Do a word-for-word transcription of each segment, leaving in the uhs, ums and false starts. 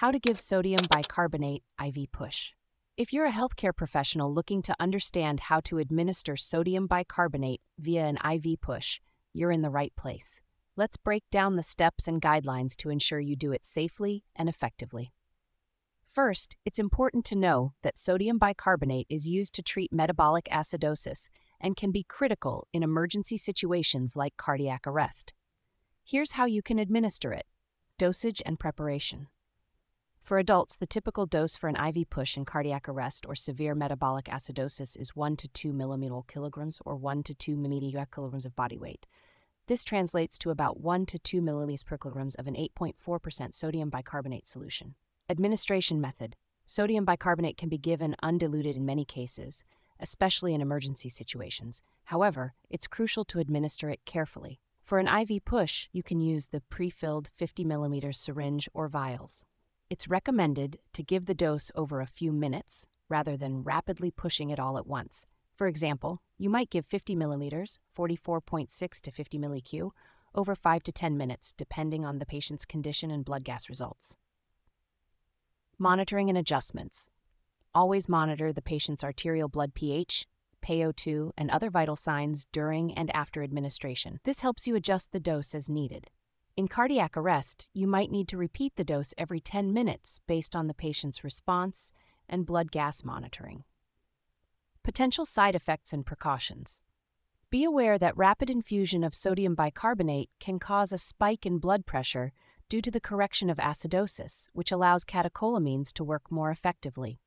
How to give sodium bicarbonate I V push. If you're a healthcare professional looking to understand how to administer sodium bicarbonate via an I V push, you're in the right place. Let's break down the steps and guidelines to ensure you do it safely and effectively. First, it's important to know that sodium bicarbonate is used to treat metabolic acidosis and can be critical in emergency situations like cardiac arrest. Here's how you can administer it. Dosage and preparation. For adults, the typical dose for an I V push in cardiac arrest or severe metabolic acidosis is one to two mmol/kg or one to two mmEq of body weight. This translates to about one to two milliliters per kilogram of an eight point four percent sodium bicarbonate solution. Administration method. Sodium bicarbonate can be given undiluted in many cases, especially in emergency situations. However, it's crucial to administer it carefully. For an I V push, you can use the pre-filled fifty milliliter syringe or vials. It's recommended to give the dose over a few minutes rather than rapidly pushing it all at once. For example, you might give fifty milliliters, forty-four point six to fifty mEq, over five to ten minutes depending on the patient's condition and blood gas results. Monitoring and adjustments. Always monitor the patient's arterial blood pH, P A O two, and other vital signs during and after administration. This helps you adjust the dose as needed. In cardiac arrest, you might need to repeat the dose every ten minutes based on the patient's response and blood gas monitoring. Potential side effects and precautions. Be aware that rapid infusion of sodium bicarbonate can cause a spike in blood pressure due to the correction of acidosis, which allows catecholamines to work more effectively.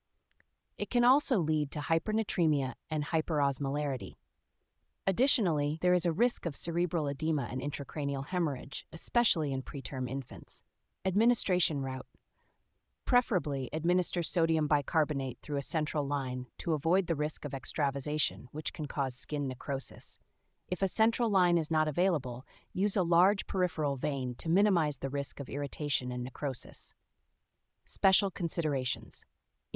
It can also lead to hypernatremia and hyperosmolarity. Additionally, there is a risk of cerebral edema and intracranial hemorrhage, especially in preterm infants. Administration route. Preferably, administer sodium bicarbonate through a central line to avoid the risk of extravasation, which can cause skin necrosis. If a central line is not available, use a large peripheral vein to minimize the risk of irritation and necrosis. Special considerations.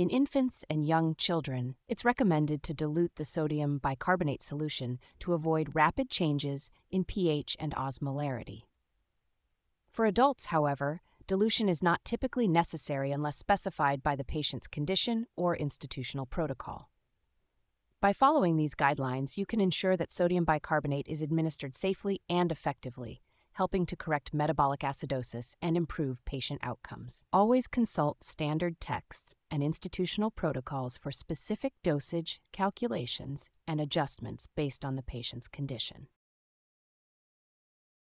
In infants and young children, it's recommended to dilute the sodium bicarbonate solution to avoid rapid changes in pH and osmolarity. For adults, however, dilution is not typically necessary unless specified by the patient's condition or institutional protocol. By following these guidelines, you can ensure that sodium bicarbonate is administered safely and effectively, helping to correct metabolic acidosis and improve patient outcomes. Always consult standard texts and institutional protocols for specific dosage, calculations, and adjustments based on the patient's condition.